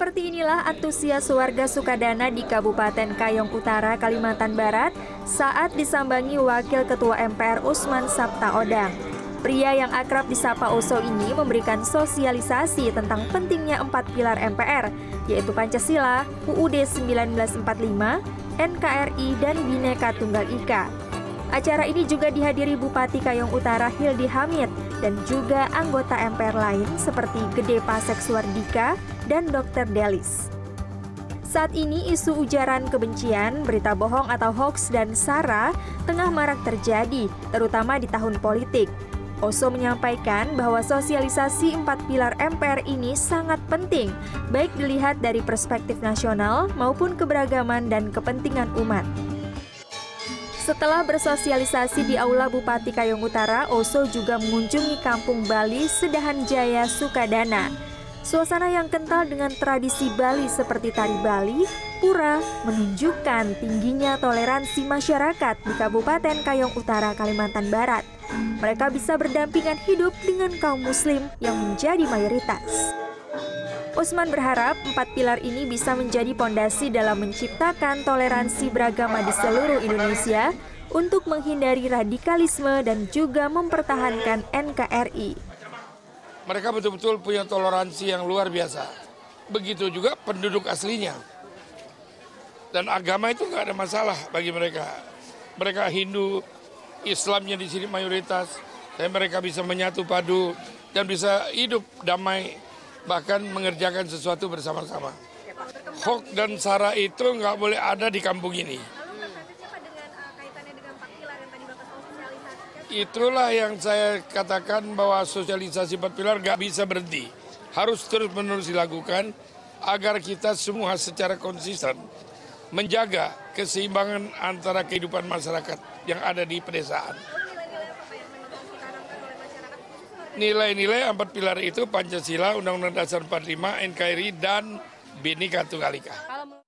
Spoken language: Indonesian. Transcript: Seperti inilah antusias warga Sukadana di Kabupaten Kayong Utara, Kalimantan Barat saat disambangi Wakil Ketua MPR Oesman Sapta Odang. Pria yang akrab disapa Oso ini memberikan sosialisasi tentang pentingnya 4 pilar MPR, yaitu Pancasila, UUD 1945, NKRI, dan Bhinneka Tunggal Ika. Acara ini juga dihadiri Bupati Kayong Utara Hildi Hamid dan juga anggota MPR lain seperti Gede Pasek Suardika dan Dr. Delis. Saat ini isu ujaran kebencian, berita bohong atau hoax, dan SARA tengah marak terjadi, terutama di tahun politik. Oso menyampaikan bahwa sosialisasi 4 pilar MPR ini sangat penting, baik dilihat dari perspektif nasional maupun keberagaman dan kepentingan umat. Setelah bersosialisasi di Aula Bupati Kayong Utara, Oso juga mengunjungi Kampung Bali, Sedahan Jaya, Sukadana. Suasana yang kental dengan tradisi Bali seperti tari Bali, pura, menunjukkan tingginya toleransi masyarakat di Kabupaten Kayong Utara, Kalimantan Barat. Mereka bisa berdampingan hidup dengan kaum muslim yang menjadi mayoritas. Oesman berharap 4 pilar ini bisa menjadi pondasi dalam menciptakan toleransi beragama di seluruh Indonesia untuk menghindari radikalisme dan juga mempertahankan NKRI. Mereka betul-betul punya toleransi yang luar biasa. Begitu juga penduduk aslinya. Dan agama itu nggak ada masalah bagi mereka. Mereka Hindu, Islamnya di sini mayoritas. Dan mereka bisa menyatu padu dan bisa hidup damai. Bahkan mengerjakan sesuatu bersama-sama. Hoax dan SARA itu nggak boleh ada di kampung ini. Itulah yang saya katakan bahwa sosialisasi 4 pilar gak bisa berhenti. Harus terus-menerus dilakukan agar kita semua secara konsisten menjaga keseimbangan antara kehidupan masyarakat yang ada di pedesaan. Nilai-nilai 4 pilar itu Pancasila, Undang-Undang Dasar 45, NKRI, dan Bhinneka Tunggal Ika.